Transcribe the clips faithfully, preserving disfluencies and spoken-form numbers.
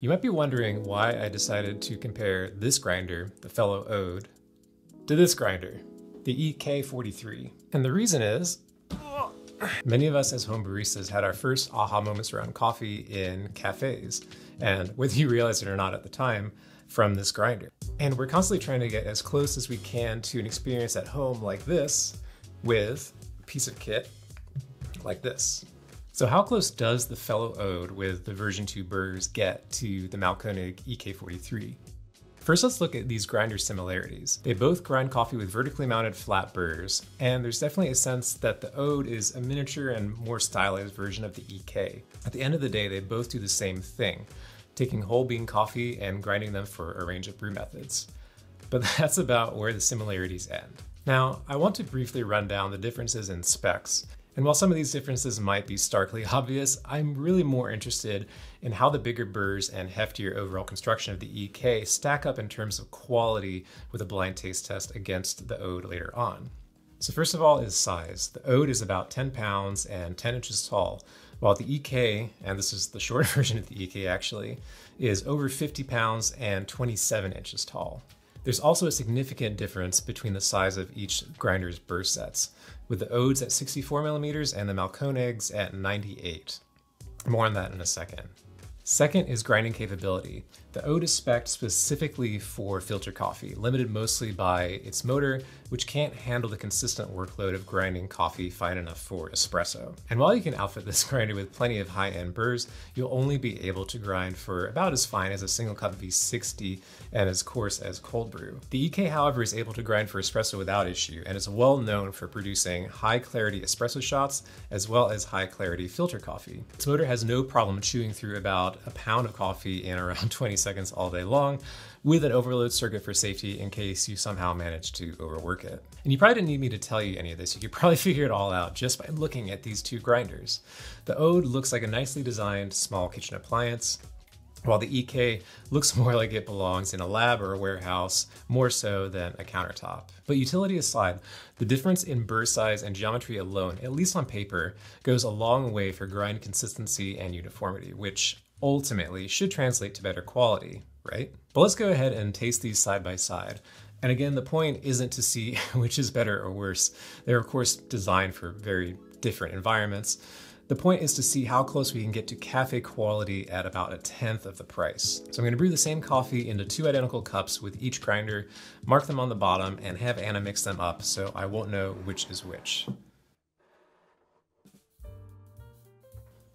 You might be wondering why I decided to compare this grinder, the Fellow Ode, to this grinder, the E K forty-three. And the reason is, many of us as home baristas had our first aha moments around coffee in cafes, and whether you realize it or not at the time, from this grinder. And we're constantly trying to get as close as we can to an experience at home like this with a piece of kit like this. So how close does the Fellow Ode with the version two burrs get to the Mahlkönig E K forty-three? First, let's look at these grinder similarities. They both grind coffee with vertically mounted flat burrs, and there's definitely a sense that the Ode is a miniature and more stylized version of the E K. At the end of the day, they both do the same thing, taking whole bean coffee and grinding them for a range of brew methods. But that's about where the similarities end. Now, I want to briefly run down the differences in specs. And while some of these differences might be starkly obvious, I'm really more interested in how the bigger burrs and heftier overall construction of the E K stack up in terms of quality with a blind taste test against the Ode later on. So first of all is size. The Ode is about ten pounds and ten inches tall, while the E K, and this is the short version of the E K actually, is over fifty pounds and twenty-seven inches tall. There's also a significant difference between the size of each grinder's burr sets, with the Odes at sixty-four millimeters and the Mahlkönig's at ninety-eight. More on that in a second. Second is grinding capability. The Ode is spec'd specifically for filter coffee, limited mostly by its motor, which can't handle the consistent workload of grinding coffee fine enough for espresso. And while you can outfit this grinder with plenty of high-end burrs, you'll only be able to grind for about as fine as a single cup V sixty and as coarse as cold brew. The E K, however, is able to grind for espresso without issue, and is well known for producing high-clarity espresso shots as well as high-clarity filter coffee. Its motor has no problem chewing through about a pound of coffee in around twenty seconds all day long, with an overload circuit for safety in case you somehow manage to overwork it. And you probably didn't need me to tell you any of this. You could probably figure it all out just by looking at these two grinders. The Ode looks like a nicely designed small kitchen appliance, while the E K looks more like it belongs in a lab or a warehouse, more so than a countertop. But utility aside, the difference in burr size and geometry alone, at least on paper, goes a long way for grind consistency and uniformity, which ultimately should translate to better quality, right? But let's go ahead and taste these side by side. And again, the point isn't to see which is better or worse. They're of course designed for very different environments. The point is to see how close we can get to cafe quality at about a tenth of the price. So I'm gonna brew the same coffee into two identical cups with each grinder, mark them on the bottom, and have Anna mix them up so I won't know which is which.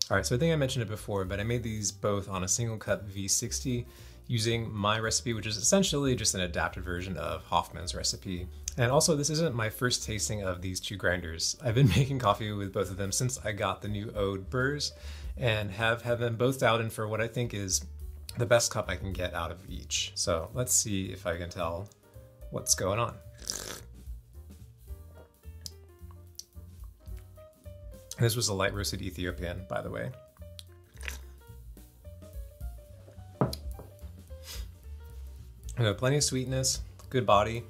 All right, so I think I mentioned it before, but I made these both on a single cup V sixty using my recipe, which is essentially just an adapted version of Hoffman's recipe. And also, this isn't my first tasting of these two grinders. I've been making coffee with both of them since I got the new Ode burrs, and have had them both out in for what I think is the best cup I can get out of each. So let's see if I can tell what's going on. This was a light roasted Ethiopian, by the way. You know, plenty of sweetness, good body,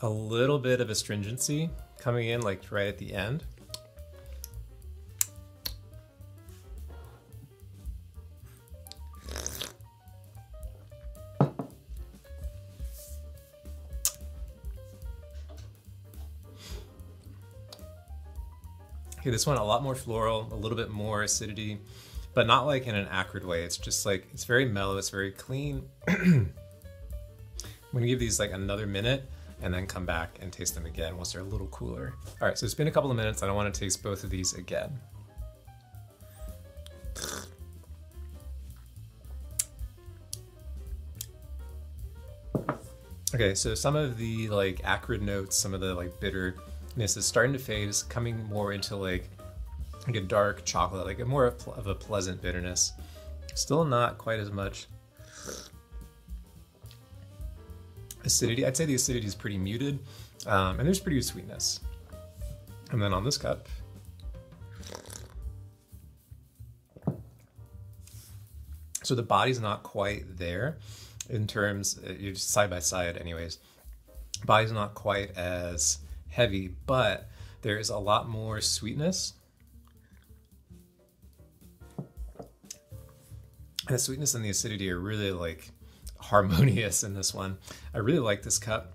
a little bit of astringency coming in like right at the end. Okay, this one, a lot more floral, a little bit more acidity, but not like in an acrid way. It's just like, it's very mellow, it's very clean. I'm gonna give these like another minute and then come back and taste them again once they're a little cooler. All right, so it's been a couple of minutes. I don't wanna taste both of these again. Okay, so some of the like acrid notes, some of the like bitter, this is starting to fade, it's coming more into like, like a dark chocolate, like a more of a pleasant bitterness. Still not quite as much acidity. I'd say the acidity is pretty muted, um, and there's pretty good sweetness. And then on this cup, so the body's not quite there in terms, you're just side by side anyways. Body's not quite as heavy, but there is a lot more sweetness. The sweetness and the acidity are really like harmonious in this one. I really like this cup.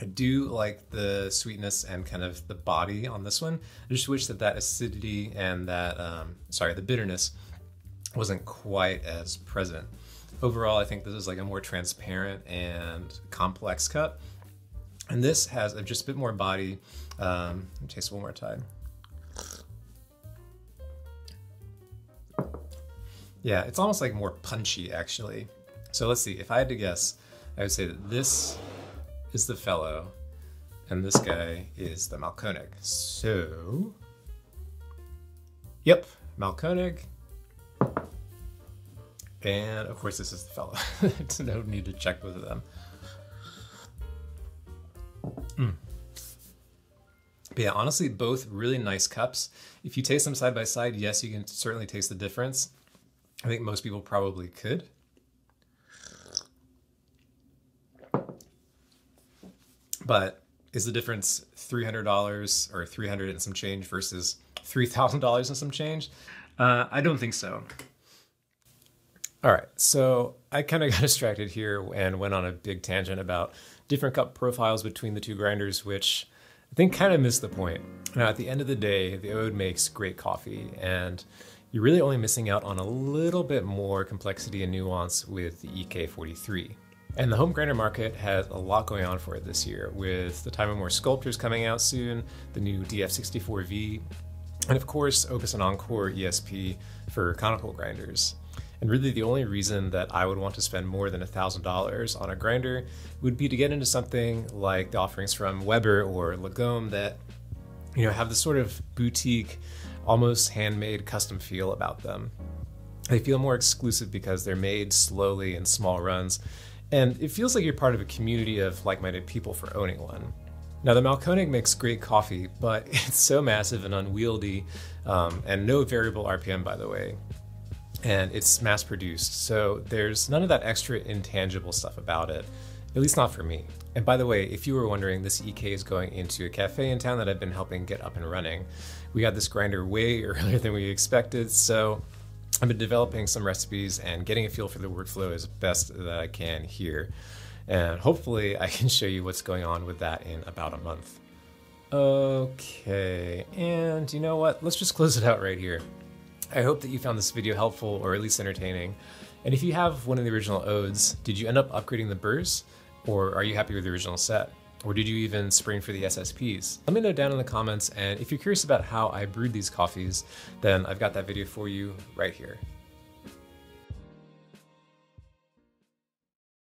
I do like the sweetness and kind of the body on this one. I just wish that that acidity and that, um, sorry, the bitterness wasn't quite as present. Overall, I think this is like a more transparent and complex cup. And this has a just a bit more body. Um, let me taste one more time. Yeah, it's almost like more punchy actually. So let's see, if I had to guess, I would say that this is the Fellow and this guy is the Mahlkönig. So, yep, Mahlkönig. And of course this is the Fellow. No need to check both of them. Mm. But yeah, honestly, both really nice cups. If you taste them side by side, yes, you can certainly taste the difference. I think most people probably could. But is the difference three hundred dollars or three hundred dollars and some change versus three thousand dollars and some change? Uh, I don't think so. All right, so I kind of got distracted here and went on a big tangent about different cup profiles between the two grinders, which I think kind of missed the point. Now, at the end of the day, the Ode makes great coffee, and you're really only missing out on a little bit more complexity and nuance with the E K forty-three. And the home grinder market has a lot going on for it this year, with the Timemore Sculptors coming out soon, the new D F sixty-four V, and of course, Opus and Encore E S P for conical grinders. And really the only reason that I would want to spend more than one thousand dollars on a grinder would be to get into something like the offerings from Weber or Lagom that, you know, have this sort of boutique, almost handmade custom feel about them. They feel more exclusive because they're made slowly in small runs, and it feels like you're part of a community of like-minded people for owning one. Now, the Mahlkönig makes great coffee, but it's so massive and unwieldy, um, and no variable R P M, by the way. And it's mass-produced, so there's none of that extra intangible stuff about it, at least not for me. And by the way, if you were wondering, this E K is going into a cafe in town that I've been helping get up and running. We got this grinder way earlier than we expected, so I've been developing some recipes and getting a feel for the workflow as best that I can here. And hopefully I can show you what's going on with that in about a month. Okay, and you know what? Let's just close it out right here. I hope that you found this video helpful, or at least entertaining. And if you have one of the original Odes, did you end up upgrading the burrs? Or are you happy with the original set? Or did you even spring for the S S Ps? Let me know down in the comments, and if you're curious about how I brewed these coffees, then I've got that video for you right here.